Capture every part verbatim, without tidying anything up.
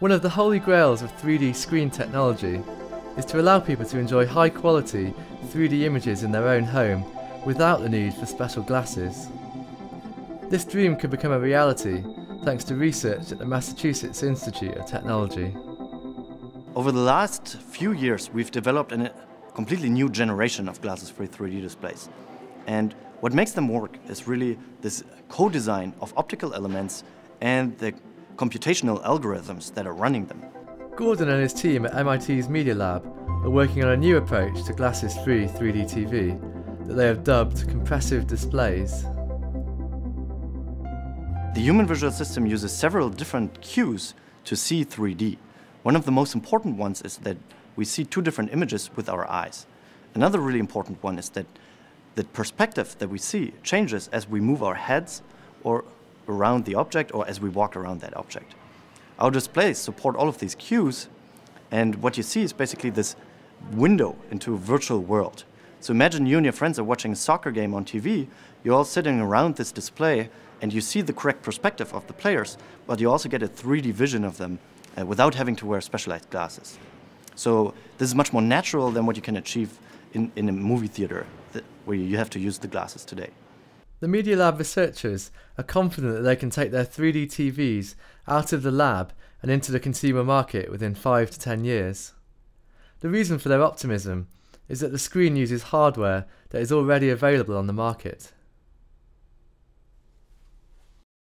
One of the holy grails of three D screen technology is to allow people to enjoy high quality three D images in their own home without the need for special glasses. This dream could become a reality thanks to research at the Massachusetts Institute of Technology. Over the last few years, we've developed a completely new generation of glasses-free three D displays. And what makes them work is really this co-design of optical elements and the computational algorithms that are running them. Gordon and his team at M I T's Media Lab are working on a new approach to glasses-free three D T V that they have dubbed compressive displays. The human visual system uses several different cues to see three D. One of the most important ones is that we see two different images with our eyes. Another really important one is that the perspective that we see changes as we move our heads or around the object or as we walk around that object. Our displays support all of these cues, and what you see is basically this window into a virtual world. So imagine you and your friends are watching a soccer game on T V, you're all sitting around this display and you see the correct perspective of the players, but you also get a three D vision of them uh, without having to wear specialized glasses. So this is much more natural than what you can achieve in, in a movie theater that, where you have to use the glasses today. The Media Lab researchers are confident that they can take their three D T Vs out of the lab and into the consumer market within five to ten years. The reason for their optimism is that the screen uses hardware that is already available on the market.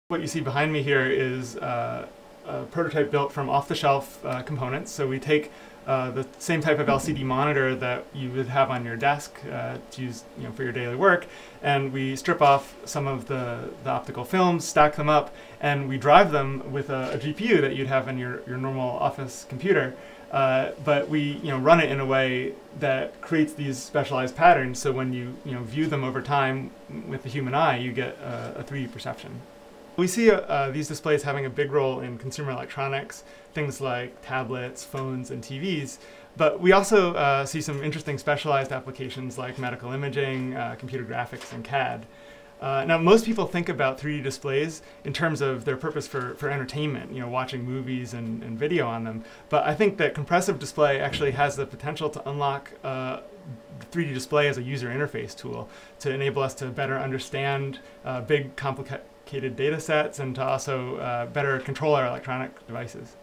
What you see behind me here is uh, a prototype built from off-the-shelf uh, components. So we take uh, the same type of L C D monitor that you would have on your desk uh, to use you know, for your daily work, and we strip off some of the, the optical films, stack them up, and we drive them with a, a G P U that you'd have in your, your normal office computer. Uh, but we, you know, run it in a way that creates these specialized patterns. So when you, you know, view them over time with the human eye, you get uh, a three D perception. We see uh, these displays having a big role in consumer electronics, things like tablets, phones, and T Vs. But we also uh, see some interesting specialized applications like medical imaging, uh, computer graphics, and C A D. Uh, now, most people think about three D displays in terms of their purpose for, for entertainment, you know, watching movies and, and video on them. But I think that compressive display actually has the potential to unlock uh, three D display as a user interface tool to enable us to better understand uh, big, complicated data sets and to also uh, better control our electronic devices.